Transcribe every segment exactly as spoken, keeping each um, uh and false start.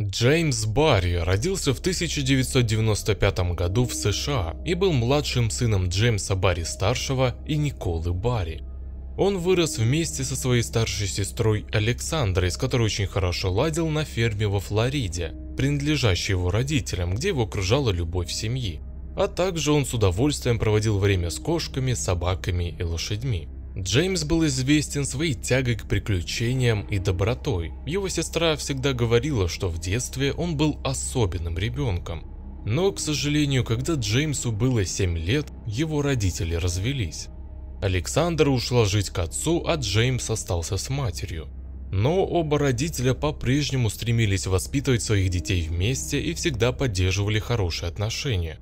Джеймс Барри родился в тысяча девятьсот девяносто пятом году в США и был младшим сыном Джеймса Барри-старшего и Николы Барри. Он вырос вместе со своей старшей сестрой Александрой, с которой очень хорошо ладил, на ферме во Флориде, принадлежащей его родителям, где его окружала любовь семьи. А также он с удовольствием проводил время с кошками, собаками и лошадьми. Джеймс был известен своей тягой к приключениям и добротой. Его сестра всегда говорила, что в детстве он был особенным ребенком. Но, к сожалению, когда Джеймсу было семь лет, его родители развелись. Александра ушла жить к отцу, а Джеймс остался с матерью. Но оба родителя по-прежнему стремились воспитывать своих детей вместе и всегда поддерживали хорошие отношения.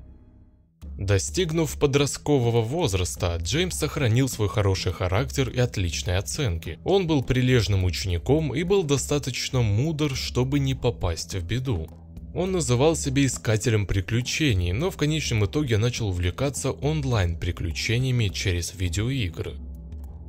Достигнув подросткового возраста, Джеймс сохранил свой хороший характер и отличные оценки. Он был прилежным учеником и был достаточно мудр, чтобы не попасть в беду. Он называл себя искателем приключений, но в конечном итоге начал увлекаться онлайн-приключениями через видеоигры.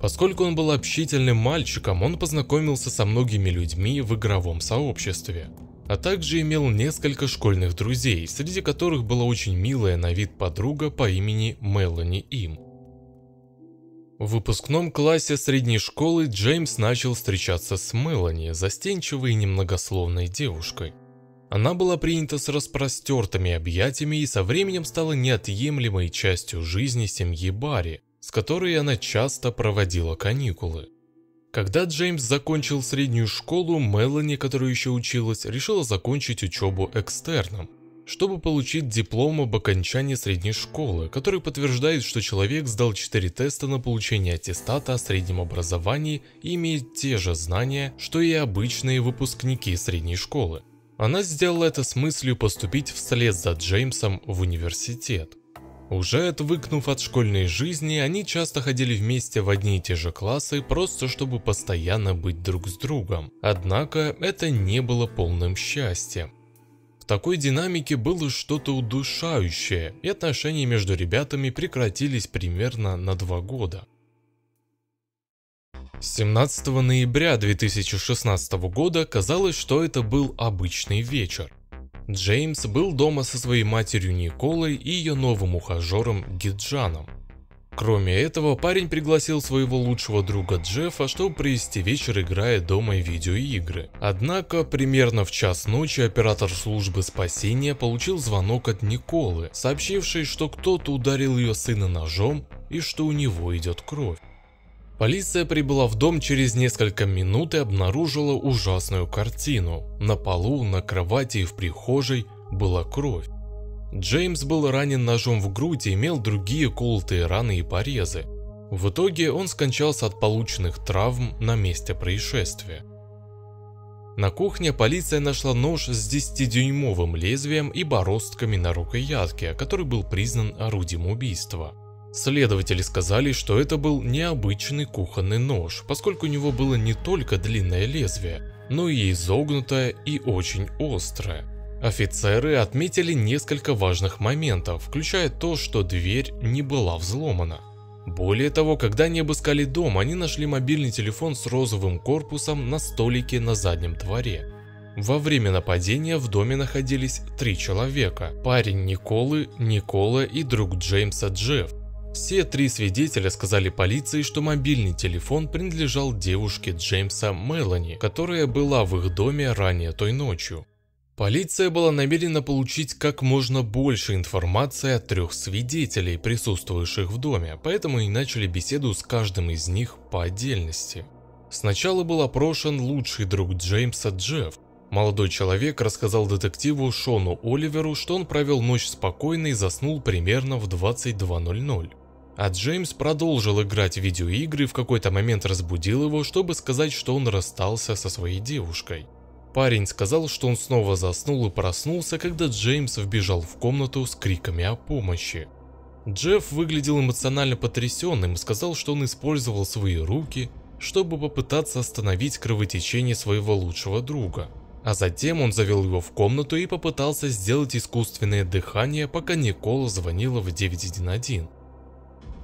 Поскольку он был общительным мальчиком, он познакомился со многими людьми в игровом сообществе, а также имел несколько школьных друзей, среди которых была очень милая на вид подруга по имени Мелани Им. В выпускном классе средней школы Джеймс начал встречаться с Мелани, застенчивой и немногословной девушкой. Она была принята с распростертыми объятиями и со временем стала неотъемлемой частью жизни семьи Барри, с которой она часто проводила каникулы. Когда Джеймс закончил среднюю школу, Мелани, которая еще училась, решила закончить учебу экстерном, чтобы получить диплом об окончании средней школы, который подтверждает, что человек сдал четыре теста на получение аттестата о среднем образовании и имеет те же знания, что и обычные выпускники средней школы. Она сделала это с мыслью поступить вслед за Джеймсом в университет. Уже отвыкнув от школьной жизни, они часто ходили вместе в одни и те же классы, просто чтобы постоянно быть друг с другом. Однако это не было полным счастьем. В такой динамике было что-то удушающее, и отношения между ребятами прекратились примерно на два года. семнадцатого ноября две тысячи шестнадцатого года казалось, что это был обычный вечер. Джеймс был дома со своей матерью Николой и ее новым ухажером Геджаном. Кроме этого, парень пригласил своего лучшего друга Джеффа, чтобы провести вечер, играя дома в видеоигры. Однако, примерно в час ночи оператор службы спасения получил звонок от Николы, сообщивший, что кто-то ударил ее сына ножом и что у него идет кровь. Полиция прибыла в дом через несколько минут и обнаружила ужасную картину. На полу, на кровати и в прихожей была кровь. Джеймс был ранен ножом в грудь и имел другие колотые раны и порезы. В итоге он скончался от полученных травм на месте происшествия. На кухне полиция нашла нож с десятидюймовым лезвием и бороздками на рукоятке, который был признан орудием убийства. Следователи сказали, что это был необычный кухонный нож, поскольку у него было не только длинное лезвие, но и изогнутое и очень острое. Офицеры отметили несколько важных моментов, включая то, что дверь не была взломана. Более того, когда они обыскали дом, они нашли мобильный телефон с розовым корпусом на столике на заднем дворе. Во время нападения в доме находились три человека – парень Николы, Никола и друг Джеймса Джефф. Все три свидетеля сказали полиции, что мобильный телефон принадлежал девушке Джеймса Мелани, которая была в их доме ранее той ночью. Полиция была намерена получить как можно больше информации от трех свидетелей, присутствующих в доме, поэтому и начали беседу с каждым из них по отдельности. Сначала был опрошен лучший друг Джеймса Джефф. Молодой человек рассказал детективу Шону Оливеру, что он провел ночь спокойно и заснул примерно в двадцать два ноль ноль. А Джеймс продолжил играть в видеоигры и в какой-то момент разбудил его, чтобы сказать, что он расстался со своей девушкой. Парень сказал, что он снова заснул и проснулся, когда Джеймс вбежал в комнату с криками о помощи. Джефф выглядел эмоционально потрясенным и сказал, что он использовал свои руки, чтобы попытаться остановить кровотечение своего лучшего друга. А затем он завел его в комнату и попытался сделать искусственное дыхание, пока Никола звонила в девять один один.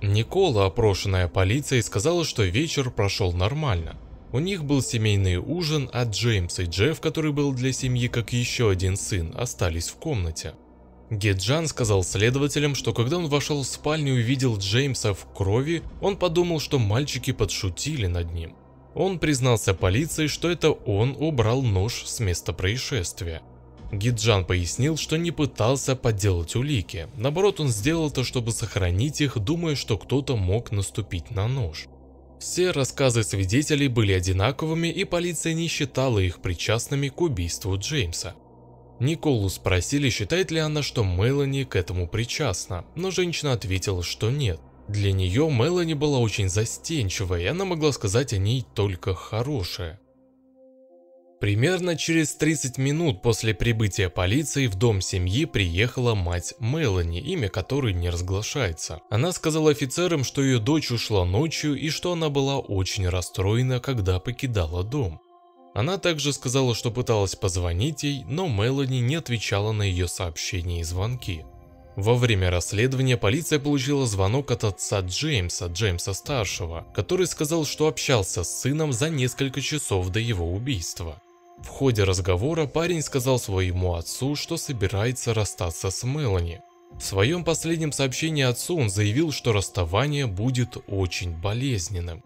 Никола, опрошенная полицией, сказала, что вечер прошел нормально. У них был семейный ужин, а Джеймс и Джефф, который был для семьи как еще один сын, остались в комнате. Геджан сказал следователям, что когда он вошел в спальню и увидел Джеймса в крови, он подумал, что мальчики подшутили над ним. Он признался полиции, что это он убрал нож с места происшествия. Геджан пояснил, что не пытался подделать улики. Наоборот, он сделал это, чтобы сохранить их, думая, что кто-то мог наступить на нож. Все рассказы свидетелей были одинаковыми, и полиция не считала их причастными к убийству Джеймса. Николу спросили, считает ли она, что Мелани к этому причастна, но женщина ответила, что нет. Для нее Мелани была очень застенчивой, и она могла сказать о ней только хорошее. Примерно через тридцать минут после прибытия полиции в дом семьи приехала мать Мелани, имя которой не разглашается. Она сказала офицерам, что ее дочь ушла ночью и что она была очень расстроена, когда покидала дом. Она также сказала, что пыталась позвонить ей, но Мелани не отвечала на ее сообщения и звонки. Во время расследования полиция получила звонок от отца Джеймса, Джеймса-старшего, который сказал, что общался с сыном за несколько часов до его убийства. В ходе разговора парень сказал своему отцу, что собирается расстаться с Мелани. В своем последнем сообщении отцу он заявил, что расставание будет очень болезненным.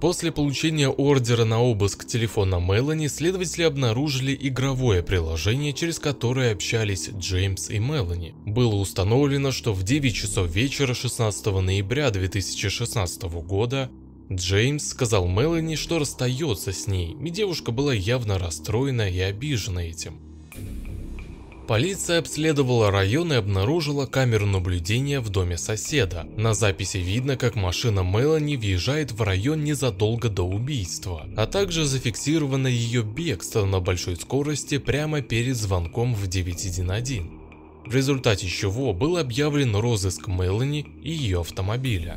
После получения ордера на обыск телефона Мелани, следователи обнаружили игровое приложение, через которое общались Джеймс и Мелани. Было установлено, что в девять часов вечера шестнадцатого ноября две тысячи шестнадцатого года Джеймс сказал Мелани, что расстается с ней, и девушка была явно расстроена и обижена этим. Полиция обследовала район и обнаружила камеру наблюдения в доме соседа. На записи видно, как машина Мелани въезжает в район незадолго до убийства, а также зафиксировано ее бегство на большой скорости прямо перед звонком в девять один один. В результате чего был объявлен розыск Мелани и ее автомобиля.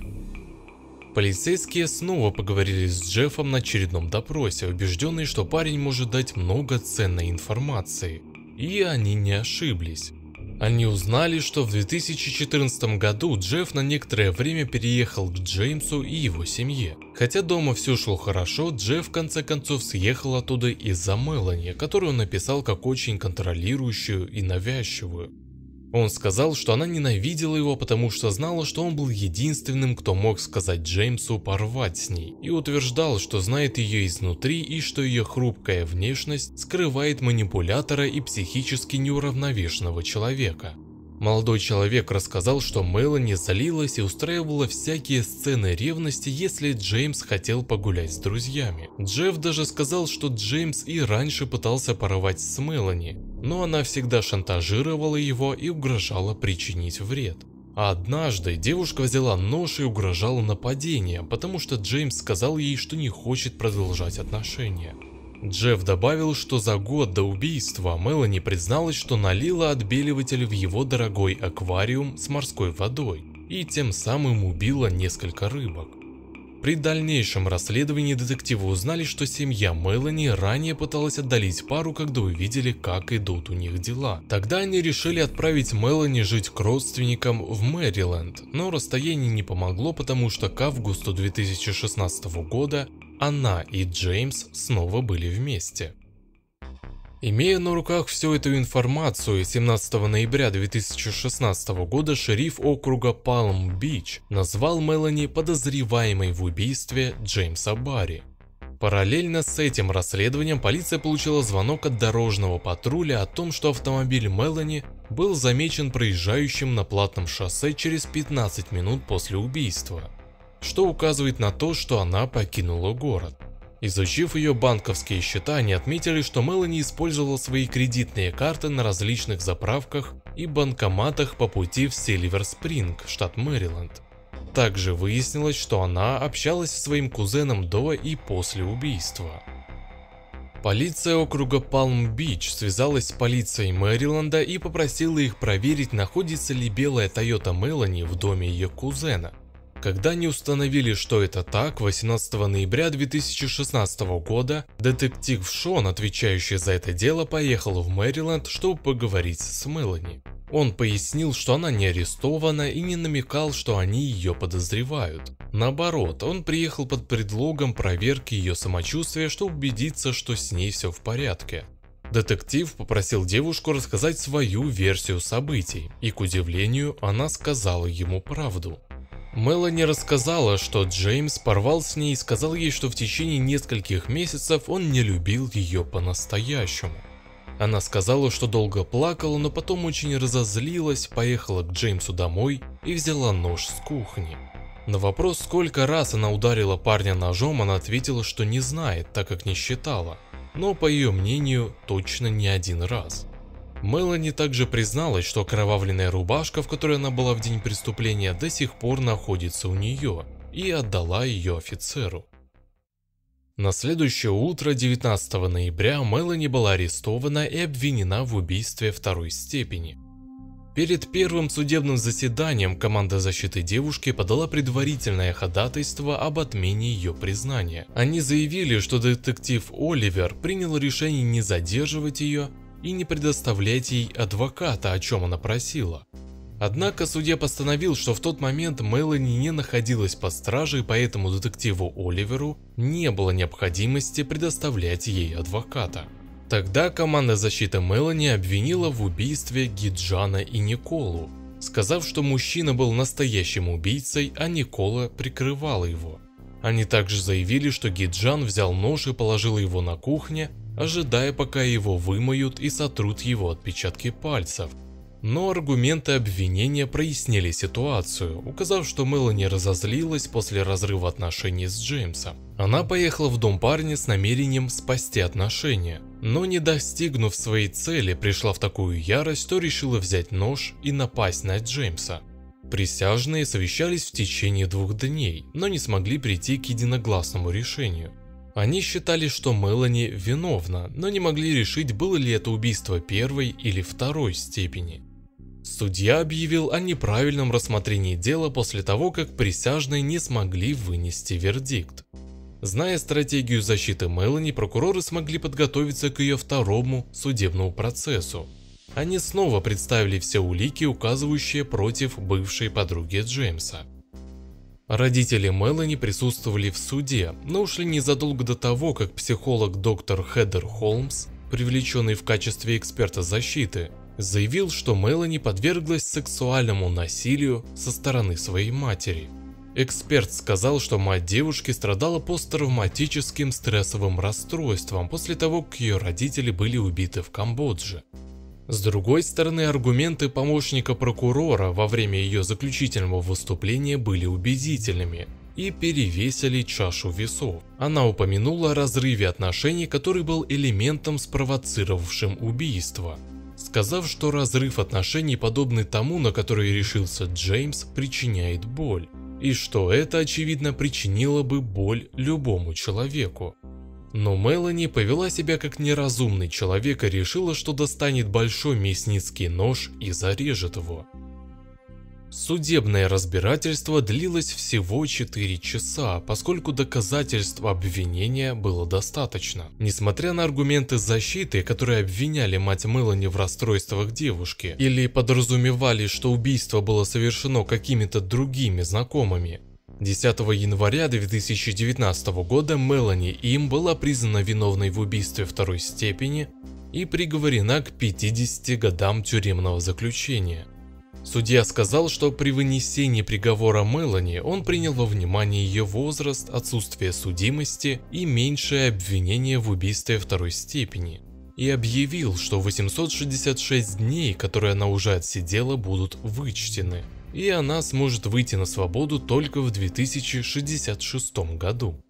Полицейские снова поговорили с Джеффом на очередном допросе, убежденные, что парень может дать много ценной информации. И они не ошиблись. Они узнали, что в две тысячи четырнадцатом году Джефф на некоторое время переехал к Джеймсу и его семье. Хотя дома все шло хорошо, Джефф в конце концов съехал оттуда из-за Мелани, которую он описал как очень контролирующую и навязчивую. Он сказал, что она ненавидела его, потому что знала, что он был единственным, кто мог сказать Джеймсу порвать с ней, и утверждал, что знает ее изнутри и что ее хрупкая внешность скрывает манипулятора и психически неуравновешенного человека. Молодой человек рассказал, что Мелани залилась и устраивала всякие сцены ревности, если Джеймс хотел погулять с друзьями. Джефф даже сказал, что Джеймс и раньше пытался порвать с Мелани, но она всегда шантажировала его и угрожала причинить вред. А однажды девушка взяла нож и угрожала нападением, потому что Джеймс сказал ей, что не хочет продолжать отношения. Джефф добавил, что за год до убийства Мелани призналась, что налила отбеливатель в его дорогой аквариум с морской водой и тем самым убила несколько рыбок. При дальнейшем расследовании детективы узнали, что семья Мелани ранее пыталась отдалить пару, когда увидели, как идут у них дела. Тогда они решили отправить Мелани жить к родственникам в Мэриленд, но расстояние не помогло, потому что к августу две тысячи шестнадцатого года она и Джеймс снова были вместе. Имея на руках всю эту информацию, семнадцатого ноября две тысячи шестнадцатого года шериф округа Палм-Бич назвал Мелани подозреваемой в убийстве Джеймса Барри. Параллельно с этим расследованием полиция получила звонок от дорожного патруля о том, что автомобиль Мелани был замечен проезжающим на платном шоссе через пятнадцать минут после убийства, что указывает на то, что она покинула город. Изучив ее банковские счета, они отметили, что Мелани использовала свои кредитные карты на различных заправках и банкоматах по пути в Сильвер-Спринг, штат Мэриленд. Также выяснилось, что она общалась со своим кузеном до и после убийства. Полиция округа Палм-Бич связалась с полицией Мэриленда и попросила их проверить, находится ли белая Тойота Мелани в доме ее кузена. Когда они установили, что это так, восемнадцатого ноября две тысячи шестнадцатого года детектив Шон, отвечающий за это дело, поехал в Мэриленд, чтобы поговорить с Мелани. Он пояснил, что она не арестована и не намекал, что они ее подозревают. Наоборот, он приехал под предлогом проверки ее самочувствия, чтобы убедиться, что с ней все в порядке. Детектив попросил девушку рассказать свою версию событий, и, к удивлению, она сказала ему правду. Мелани рассказала, что Джеймс порвал с ней и сказал ей, что в течение нескольких месяцев он не любил ее по-настоящему. Она сказала, что долго плакала, но потом очень разозлилась, поехала к Джеймсу домой и взяла нож с кухни. На вопрос, сколько раз она ударила парня ножом, она ответила, что не знает, так как не считала, но, по ее мнению, точно не один раз. Мелани также призналась, что окровавленная рубашка, в которой она была в день преступления, до сих пор находится у нее, и отдала ее офицеру. На следующее утро, девятнадцатого ноября, Мелани была арестована и обвинена в убийстве второй степени. Перед первым судебным заседанием команда защиты девушки подала предварительное ходатайство об отмене ее признания. Они заявили, что детектив Оливер принял решение не задерживать ее и не предоставлять ей адвоката, о чем она просила. Однако судья постановил, что в тот момент Мелани не находилась под стражей, поэтому детективу Оливеру не было необходимости предоставлять ей адвоката. Тогда команда защиты Мелани обвинила в убийстве Геджана и Николу, сказав, что мужчина был настоящим убийцей, а Никола прикрывала его. Они также заявили, что Геджан взял нож и положил его на кухне, ожидая, пока его вымоют и сотрут его отпечатки пальцев. Но аргументы обвинения прояснили ситуацию, указав, что Мелани разозлилась после разрыва отношений с Джеймсом. Она поехала в дом парня с намерением спасти отношения, но, не достигнув своей цели, пришла в такую ярость, что решила взять нож и напасть на Джеймса. Присяжные совещались в течение двух дней, но не смогли прийти к единогласному решению. Они считали, что Мелани виновна, но не могли решить, было ли это убийство первой или второй степени. Судья объявил о неправильном рассмотрении дела после того, как присяжные не смогли вынести вердикт. Зная стратегию защиты Мелани, прокуроры смогли подготовиться к ее второму судебному процессу. Они снова представили все улики, указывающие против бывшей подруги Джеймса. Родители Мелани присутствовали в суде, но ушли незадолго до того, как психолог доктор Хедер Холмс, привлеченный в качестве эксперта защиты, заявил, что Мелани подверглась сексуальному насилию со стороны своей матери. Эксперт сказал, что мать девушки страдала посттравматическим стрессовым расстройством после того, как ее родители были убиты в Камбодже. С другой стороны, аргументы помощника прокурора во время ее заключительного выступления были убедительными и перевесили чашу весов. Она упомянула о разрыве отношений, который был элементом, спровоцировавшим убийство, сказав, что разрыв отношений, подобный тому, на который решился Джеймс, причиняет боль, и что это, очевидно, причинило бы боль любому человеку. Но Мелани повела себя как неразумный человек и решила, что достанет большой мясницкий нож и зарежет его. Судебное разбирательство длилось всего четыре часа, поскольку доказательств обвинения было достаточно. Несмотря на аргументы защиты, которые обвиняли мать Мелани в расстройствах девушки или подразумевали, что убийство было совершено какими-то другими знакомыми, десятого января две тысячи девятнадцатого года Мелани Им была признана виновной в убийстве второй степени и приговорена к пятидесяти годам тюремного заключения. Судья сказал, что при вынесении приговора Мелани он принял во внимание ее возраст, отсутствие судимости и меньшее обвинение в убийстве второй степени, и объявил, что восемьсот шестьдесят шесть дней, которые она уже отсидела, будут вычтены, и она сможет выйти на свободу только в две тысячи шестьдесят шестом году.